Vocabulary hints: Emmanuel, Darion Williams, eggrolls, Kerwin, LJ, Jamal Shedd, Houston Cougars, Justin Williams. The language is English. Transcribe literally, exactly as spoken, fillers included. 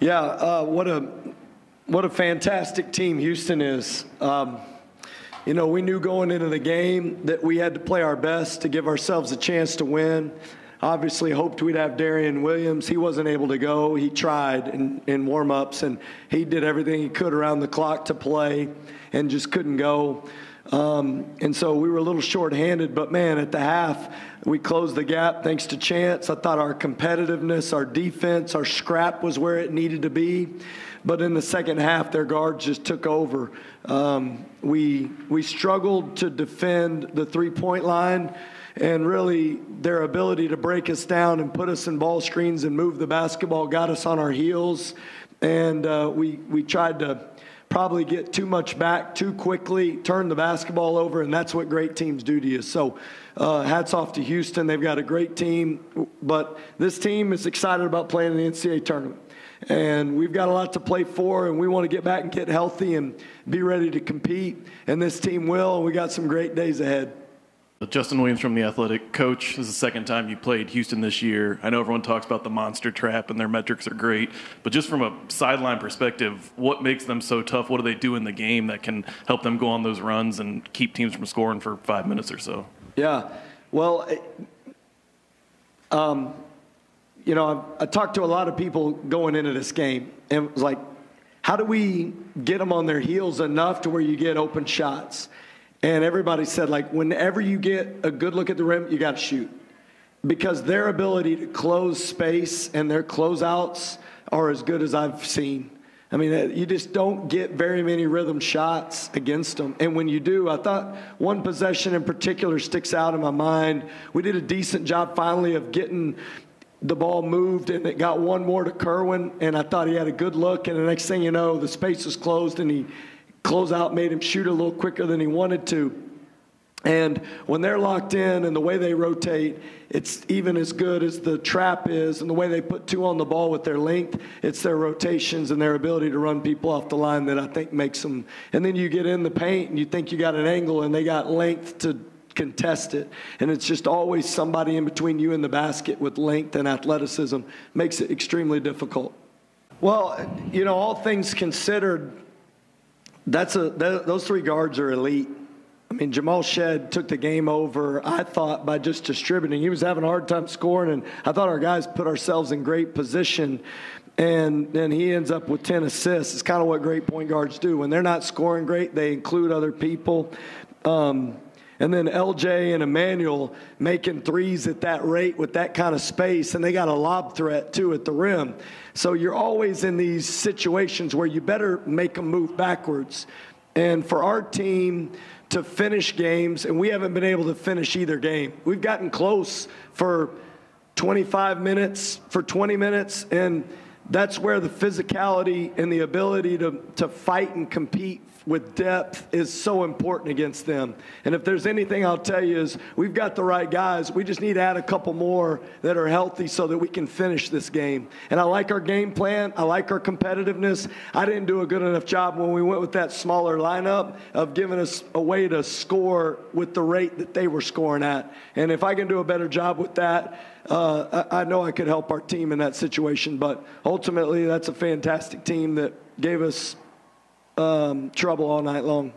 Yeah, uh, what a what a fantastic team Houston is. Um, you know, we knew going into the game that we had to play our best to give ourselves a chance to win. Obviously hoped we'd have Darion Williams. He wasn't able to go. He tried in, in warm-ups, and he did everything he could around the clock to play and just couldn't go. Um, and so we were a little short-handed, but, man, at the half, we closed the gap thanks to chance. I thought our competitiveness, our defense, our scrap was where it needed to be. But in the second half, their guards just took over. Um, we, we struggled to defend the three-point line, and really their ability to break us down and put us in ball screens and move the basketball got us on our heels. And uh, we, we tried to probably get too much back too quickly, turn the basketball over, and that's what great teams do to you. So uh, hats off to Houston. They've got a great team. But this team is excited about playing in the N C double A tournament. And we've got a lot to play for, and we want to get back and get healthy and be ready to compete. And this team will, and we got some great days ahead. Justin Williams from The Athletic. Coach, this is the second time you played Houston this year. I know everyone talks about the monster trap and their metrics are great, but just from a sideline perspective, what makes them so tough? What do they do in the game that can help them go on those runs and keep teams from scoring for five minutes or so? Yeah, well, um, you know, I, I talked to a lot of people going into this game, and it was like, how do we get them on their heels enough to where you get open shots? And everybody said, like, whenever you get a good look at the rim, you got to shoot. Because their ability to close space and their closeouts are as good as I've seen. I mean, you just don't get very many rhythm shots against them. And when you do, I thought one possession in particular sticks out in my mind. We did a decent job finally of getting the ball moved, and it got one more to Kerwin, and I thought he had a good look. And the next thing you know, the space was closed, and he closeout made him shoot a little quicker than he wanted to. And when they're locked in and the way they rotate, it's even as good as the trap is, and the way they put two on the ball with their length, it's their rotations and their ability to run people off the line that I think makes them. And then you get in the paint and you think you got an angle and they got length to contest it. And it's just always somebody in between you and the basket with length and athleticism makes it extremely difficult. Well, you know, all things considered, That's a, th those three guards are elite. I mean, Jamal Shedd took the game over, I thought, by just distributing. He was having a hard time scoring, and I thought our guys put ourselves in great position, and then he ends up with ten assists. It's kind of what great point guards do. When they're not scoring great, they include other people. Um, and then L J and Emmanuel making threes at that rate with that kind of space, and they got a lob threat, too, at the rim. So you're always in these situations where you better make them move backwards. And for our team to finish games, and we haven't been able to finish either game. We've gotten close for twenty-five minutes, for twenty minutes, and that's where the physicality and the ability to, to fight and compete with depth is so important against them. And if there's anything I'll tell you is we've got the right guys. We just need to add a couple more that are healthy so that we can finish this game. And I like our game plan. I like our competitiveness. I didn't do a good enough job when we went with that smaller lineup of giving us a way to score with the rate that they were scoring at. And if I can do a better job with that, uh, I, I know I could help our team in that situation. But ultimately, that's a fantastic team that gave us Um, trouble all night long.